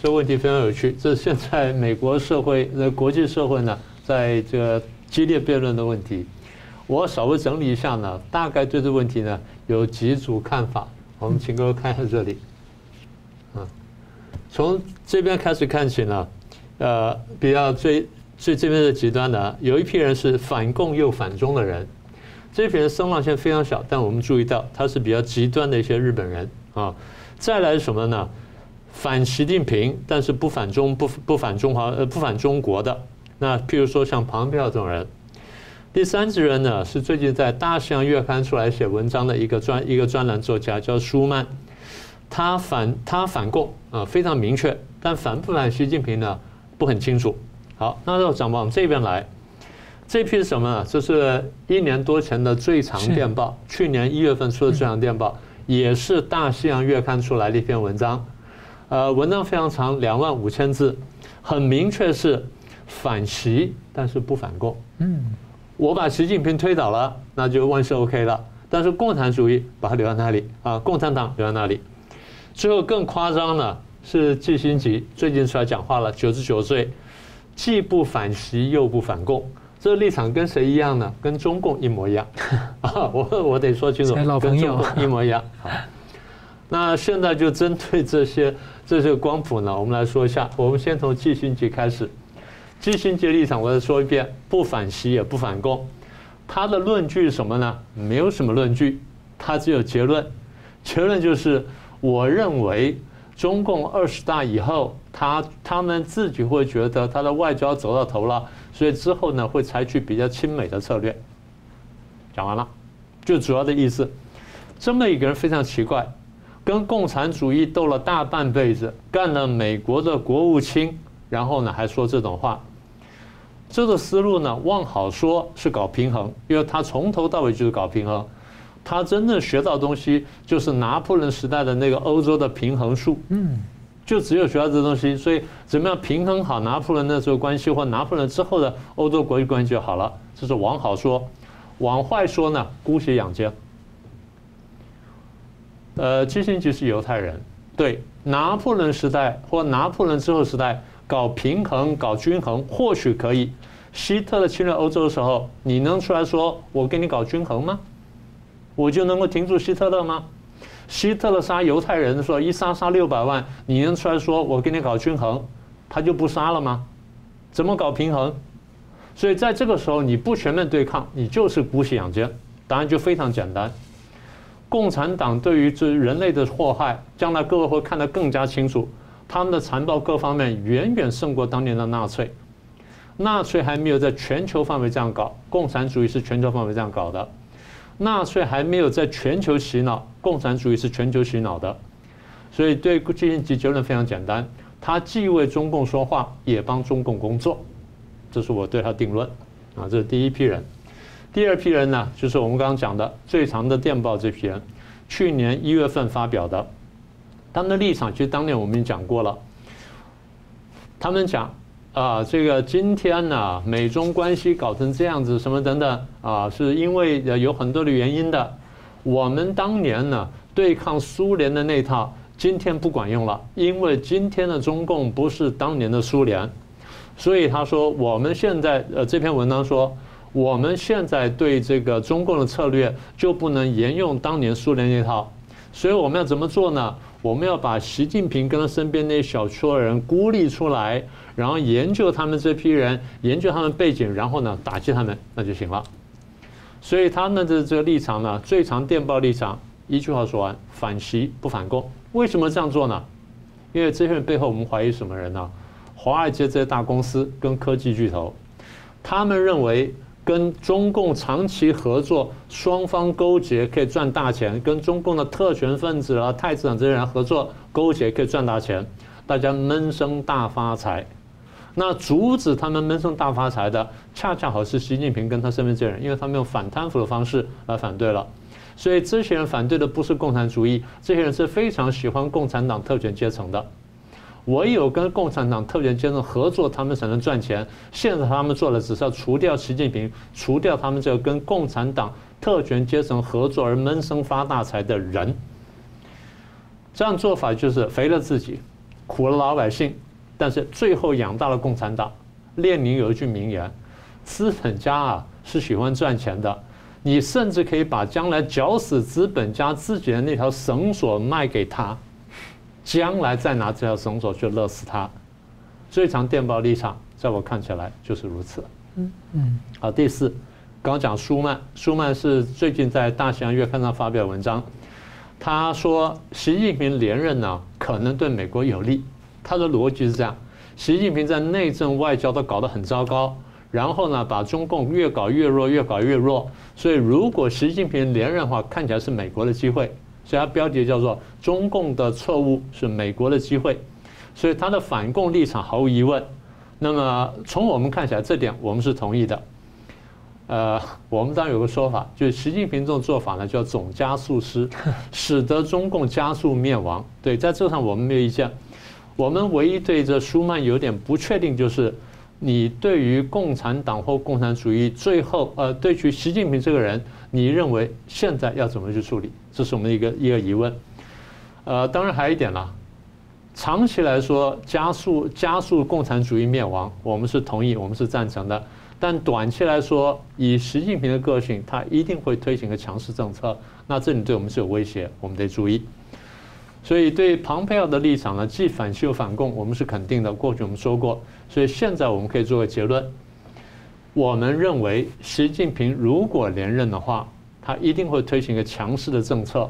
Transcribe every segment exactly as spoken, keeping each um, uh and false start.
这问题非常有趣，这是现在美国社会、呃国际社会呢，在这个激烈辩论的问题。我稍微整理一下呢，大概对这问题呢有几组看法。我们请各位看一下这里，嗯，从这边开始看起呢，呃，比较最最这边的极端呢，有一批人是反共又反中的人。 这批人声浪现在非常小，但我们注意到他是比较极端的一些日本人啊。再来是什么呢？反习近平，但是不反中、不不反中华、呃不反中国的。那譬如说像庞佩奥这种人。第三支人呢，是最近在《大西洋月刊》出来写文章的一个专一个专栏作家，叫舒曼。他反他反共啊，非常明确，但反不反习近平呢，不很清楚。好，那就咱们往这边来。 这批是什么呢？这是一年多前的最长电报，去年一月份出的最长电报，也是《大西洋月刊》出来的一篇文章。呃，文章非常长，两万五千字，很明确是反习，但是不反共。嗯，我把习近平推倒了，那就万事 OK 了。但是共产主义把它留在那里啊，共产党留在那里。最后更夸张呢，是季辛吉最近出来讲话了，九十九岁，既不反习又不反共。 这立场跟谁一样呢？跟中共一模一样啊！我我得说清楚，跟中共一模一样。那现在就针对这些这些光谱呢，我们来说一下。我们先从季辛吉开始。季辛吉立场，我再说一遍：不反习也不反共。他的论据是什么呢？没有什么论据，他只有结论。结论就是，我认为中共二十大以后，他他们自己会觉得他的外交走到头了。 所以之后呢，会采取比较亲美的策略。讲完了，就主要的意思。这么一个人非常奇怪，跟共产主义斗了大半辈子，干了美国的国务卿，然后呢还说这种话。这个思路呢，往好说是搞平衡，因为他从头到尾就是搞平衡。他真正学到东西，就是拿破仑时代的那个欧洲的平衡术。嗯。 就只有学到这东西，所以怎么样平衡好拿破仑那时候关系，或拿破仑之后的欧洲国际关系就好了。这是往好说，往坏说呢，姑息养奸。呃，基辛格是犹太人，对拿破仑时代或拿破仑之后时代搞平衡、搞均衡或许可以。希特勒侵略欧洲的时候，你能出来说我跟你搞均衡吗？我就能够停住希特勒吗？ 希特勒杀犹太人的时候，一杀杀六百万，你能出来说我跟你搞均衡，他就不杀了吗？怎么搞平衡？所以在这个时候，你不全面对抗，你就是姑息养奸。答案就非常简单。共产党对于这人类的祸害，将来各位会看得更加清楚，他们的残暴各方面远远胜过当年的纳粹。纳粹还没有在全球范围这样搞，共产主义是全球范围这样搞的。 纳粹还没有在全球洗脑，共产主义是全球洗脑的，所以对季辛吉结论非常简单，他既为中共说话，也帮中共工作，这是我对他定论啊，这是第一批人。第二批人呢，就是我们刚刚讲的最长的电报这批人，去年一月份发表的，他们的立场其实当年我们已经讲过了，他们讲。 啊，这个今天呢，美中关系搞成这样子，什么等等啊，是因为有很多的原因的。我们当年呢对抗苏联的那套，今天不管用了，因为今天的中共不是当年的苏联。所以他说，我们现在呃这篇文章说，我们现在对这个中共的策略就不能沿用当年苏联那套，所以我们要怎么做呢？ 我们要把习近平跟他身边那小撮人孤立出来，然后研究他们这批人，研究他们背景，然后呢打击他们，那就行了。所以他们的这个立场呢，最长电报立场，一句话说完：反习不反共。为什么这样做呢？因为这些人背后我们怀疑什么人呢？华尔街这些大公司跟科技巨头，他们认为跟中共长期合作，双方勾结可以赚大钱，跟中共的特权分子啊、太子党这些人合作勾结可以赚大钱，大家闷声大发财。那阻止他们闷声大发财的，恰恰好是习近平跟他身边这些人，因为他们用反贪腐的方式来反对了。所以这些人反对的不是共产主义，这些人是非常喜欢共产党特权阶层的。 唯有跟共产党特权阶层合作，他们才能赚钱。现在他们做的只是要除掉习近平，除掉他们这个跟共产党特权阶层合作而闷声发大财的人。这样做法就是肥了自己，苦了老百姓，但是最后养大了共产党。列宁有一句名言：“资本家啊是喜欢赚钱的，你甚至可以把将来绞死资本家自己的那条绳索卖给他，将来再拿这条绳索去勒死他。”最长电报立场，在我看起来就是如此。嗯嗯。好，第四，刚刚讲舒曼，舒曼是最近在《大西洋月刊》上发表文章。 他说，习近平连任呢，可能对美国有利。他的逻辑是这样：习近平在内政外交都搞得很糟糕，然后呢，把中共越搞越弱，越搞越弱。所以，如果习近平连任的话，看起来是美国的机会。所以，他标题叫做“中共的错误是美国的机会”。所以，他的反共立场毫无疑问。那么，从我们看起来，这点我们是同意的。呃，我们当然有个说法，就是习近平这种做法呢，叫总加速师，使得中共加速灭亡。对，在这上我们没有意见。我们唯一对这舒曼有点不确定，就是你对于共产党或共产主义最后，呃，对于习近平这个人，你认为现在要怎么去处理？这是我们的一个一个疑问。呃，当然还有一点啦，长期来说，加速加速共产主义灭亡，我们是同意，我们是赞成的。 但短期来说，以习近平的个性，他一定会推行个强势政策，那这里对我们是有威胁，我们得注意。所以对庞培奥的立场呢，既反西又反共，我们是肯定的。过去我们说过，所以现在我们可以做个结论：我们认为，习近平如果连任的话，他一定会推行一个强势的政策。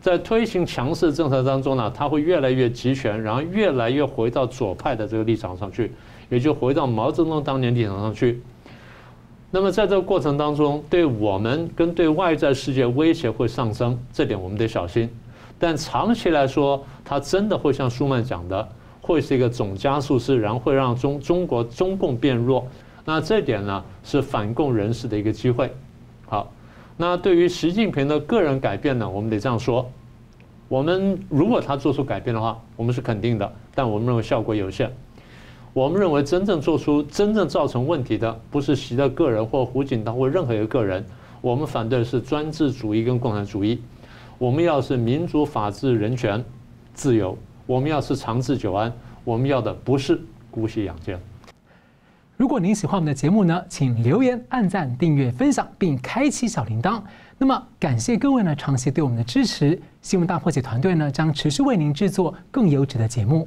在推行强势政策当中呢，他会越来越集权，然后越来越回到左派的这个立场上去，也就回到毛泽东当年立场上去。 那么在这个过程当中，对我们跟对外在世界威胁会上升，这点我们得小心。但长期来说，它真的会像舒曼讲的，会是一个总加速师，然后会让中中国中共变弱。那这点呢，是反共人士的一个机会。好，那对于习近平的个人改变呢，我们得这样说：我们如果他做出改变的话，我们是肯定的，但我们认为效果有限。 我们认为，真正做出、真正造成问题的，不是习的个人或胡锦涛或任何一个个人。我们反对的是专制主义跟共产主义。我们要是民主、法治、人权、自由。我们要是长治久安。我们要的不是姑息养奸。如果您喜欢我们的节目呢，请留言、按赞、订阅、分享，并开启小铃铛。那么，感谢各位呢长期对我们的支持。新闻大破解团队呢，将持续为您制作更优质的节目。